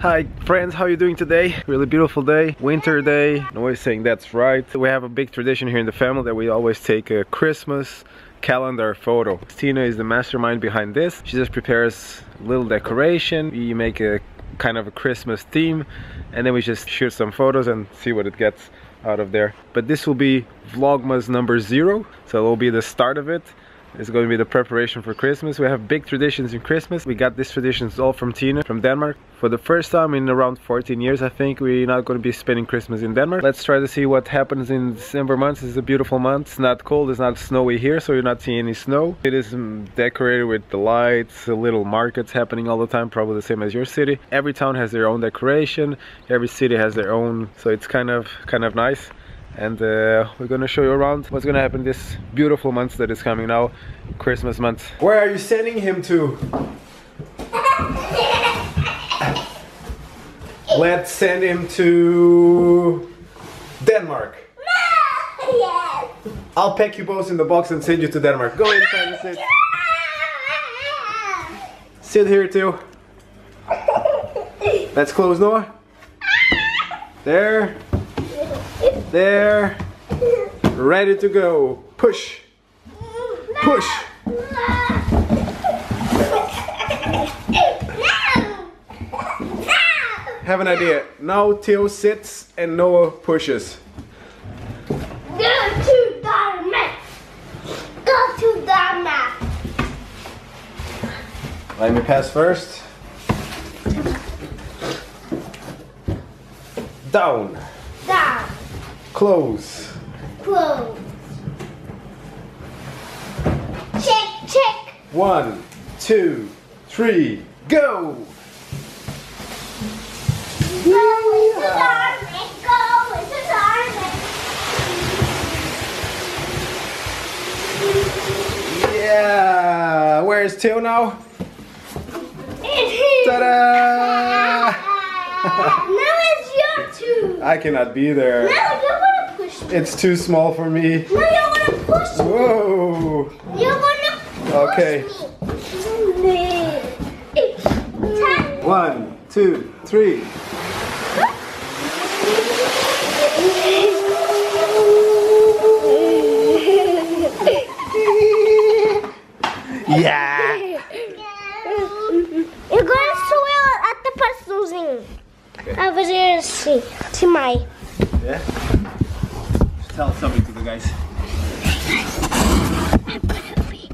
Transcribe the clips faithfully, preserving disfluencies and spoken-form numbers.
Hi friends, how are you doing today? Really beautiful day, winter day. I'm always saying that's right. We have a big tradition here in the family that we always take a Christmas calendar photo. Christina is the mastermind behind this. She just prepares a little decoration. We make a kind of a Christmas theme and then we just shoot some photos and see what it gets out of there. But this will be Vlogmas number zero, so it'll be the start of it. It's going to be the preparation for Christmas. We have big traditions in Christmas. We got these traditions all from Tina, from Denmark. For the first time in around fourteen years, I think, we're not going to be spending Christmas in Denmark. Let's try to see what happens in December months. It's a beautiful month. It's not cold, it's not snowy here, so you're not seeing any snow. It is decorated with the lights, little markets happening all the time, probably the same as your city. Every town has their own decoration. Every city has their own, so it's kind of, kind of nice. And uh, we're gonna show you around what's gonna happen this beautiful month that is coming now, Christmas month. Where are you sending him to? Let's send him to Denmark. I'll pack you both in the box and send you to Denmark. Go inside and sit. Sit here too. Let's close Noah. There. There, ready to go. Push, push. Have an idea. Now Theo sits and Noah pushes. Go to Denmark. Go to Denmark. Let me pass first. Down. Down. Close. Close. Check, check. One, two, three, go. Go into Denmark. Go into Denmark. Yeah. Where is Theo now? Ta-da! No. I cannot be there. No, you wanna push me. It's too small for me. No, you wanna push me. Whoa. You wanna push okay. me. Okay. One, two, three. Yeah. You're gonna swim at the person. I was gonna see to my. Yeah. Tell something to the guys. Hey guys, I'm gonna be.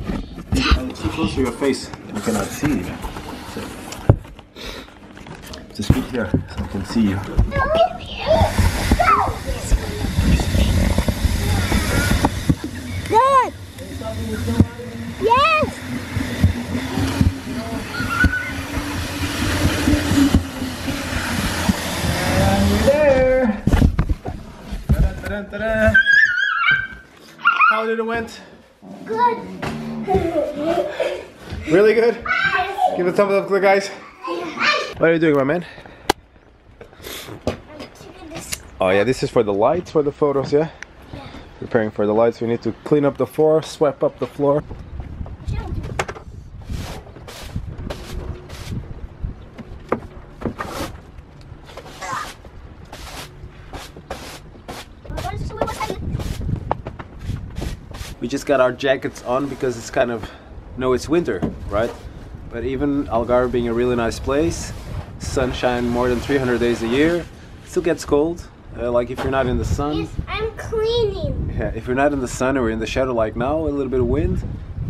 And it's too close to your face. You cannot see you. So just speak there so I can see you. Good. Yes. Ta-da. How did it went? Good. Really good? Yes. Give a thumbs up to the guys. Yes. What are you doing, my man? I'm keeping this. Oh yeah, this is for the lights, for the photos, yeah? Yeah. Preparing for the lights. We need to clean up the floor, sweep up the floor. We just got our jackets on because it's kind of, no, it's winter, right? But even Algarve being a really nice place, sunshine more than three hundred days a year, still gets cold. Uh, like if you're not in the sun. Yes, I'm cleaning. Yeah, if you're not in the sun or in the shadow like now, a little bit of wind,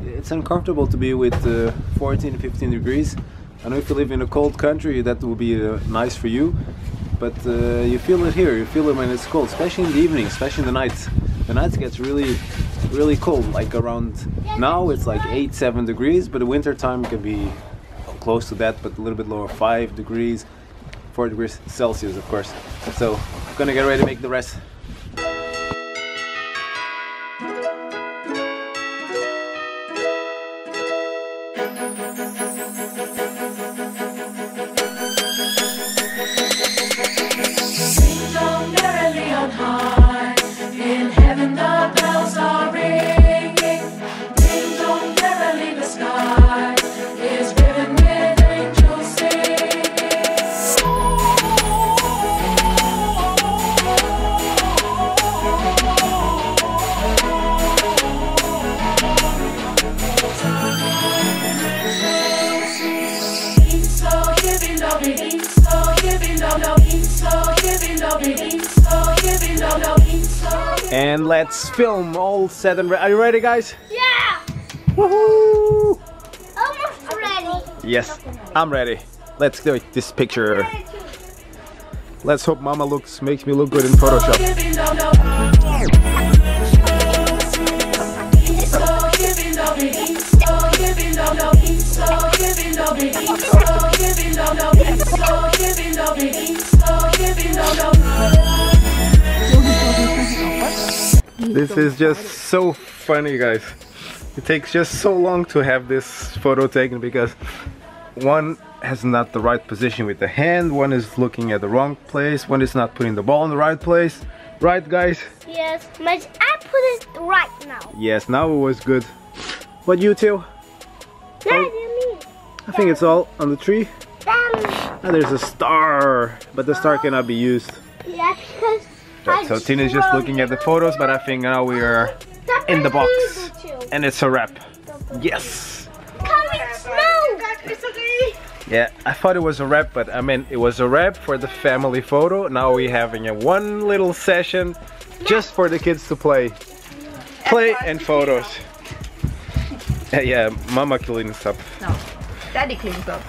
it's uncomfortable to be with uh, fourteen, fifteen degrees. I know if you live in a cold country, that will be uh, nice for you, but uh, you feel it here, you feel it when it's cold, especially in the evening, especially in the nights. The nights gets really, really cold, like around now it's like eight, seven degrees, but the winter time can be close to that, but a little bit lower, five degrees, four degrees Celsius, of course. So I'm gonna get ready to make the rest. Is driven with angels sing. And let's film, all set and ready. Are you ready, guys? Yeah! Woohoo! Almost ready. Yes, I'm ready. Let's do it, this picture. Let's hope Mama looks, makes me look good in Photoshop. This is just so funny, guys. It takes just so long to have this photo taken because one has not the right position with the hand, one is looking at the wrong place, one is not putting the ball in the right place. Right, guys? Yes, but I put it right now. Yes, now it was good. But you two? No, me. I think it's all on the tree. And there's a star, but the star cannot be used. Yeah, because right, so Tina's just looking at the photos, but I think now we are in the box. And it's a wrap. Yes! Yeah, I thought it was a wrap, but I mean, it was a wrap for the family photo. Now we're having a one little session just for the kids to play. Play and photos. Yeah, yeah, Mama cleans up. No, Daddy cleans up.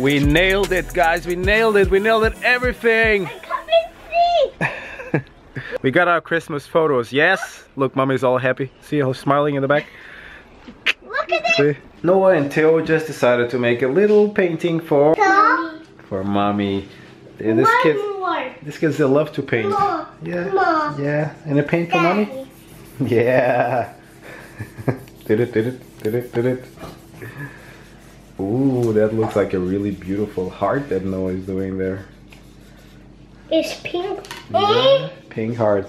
We nailed it, guys. We nailed it. We nailed it. Everything. Come and see. We got our Christmas photos. Yes. Look, Mommy's all happy. See how smiling in the back. Look at that. Noah and Theo just decided to make a little painting for Tom? for Mommy. This kid, this kid's they love to paint. Mom. Yeah. Mom. Yeah. And a paint for Daddy. Mommy. Yeah. Did it? Did it? Did it? Did it? Ooh, that looks like a really beautiful heart that Noah is doing there. It's pink. Yeah, pink heart.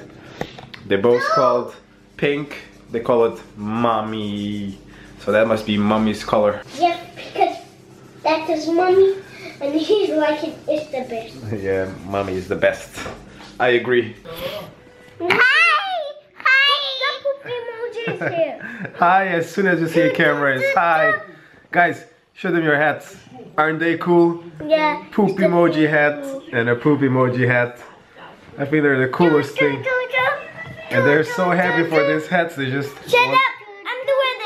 They're both no. called pink. They call it mommy. So that must be mommy's color. Yeah, because that is mommy and he's like it is the best. Yeah, mommy is the best. I agree. Hi! Hi! The poop emoji is here. Hi, as soon as you see a camera, it's hi. Guys. Show them your hats. Aren't they cool? Yeah. Poop emoji hat and a poop emoji hat. I think they're the coolest thing. And they're so happy for these hats. They just shut up! I'm doing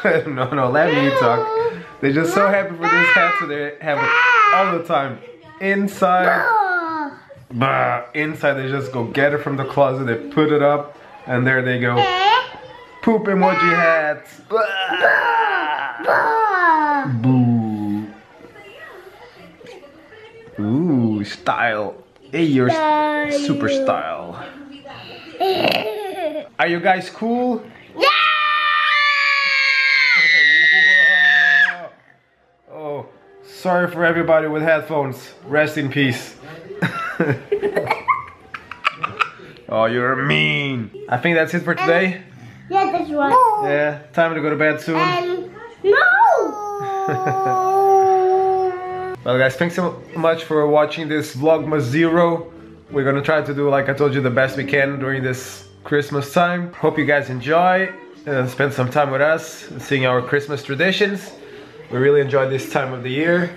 this. no, no, let me talk. They're just so happy for these hats, so they have it all the time. Inside, bah, inside they just go get it from the closet. They put it up, and there they go. Poop emoji hats. Bah. Boo. Ooh, style. Hey, you're style. super style. Are you guys cool? Yeah! Oh, sorry for everybody with headphones. Rest in peace. Oh, you're mean. I think that's it for today. Yeah, that's right. Yeah, time to go to bed soon. Um, no! Well, guys, thanks so much for watching this Vlogmas Zero. We're gonna try to do, like I told you, the best we can during this Christmas time. Hope you guys enjoy and spend some time with us, seeing our Christmas traditions. We really enjoy this time of the year.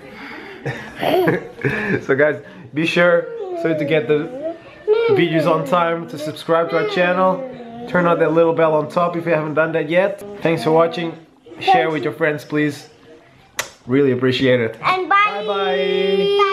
So, guys, be sure so to get the videos on time, to subscribe to our channel, turn on that little bell on top if you haven't done that yet. Thanks for watching. Share with your friends, please. Really appreciate it. And bye. Bye bye.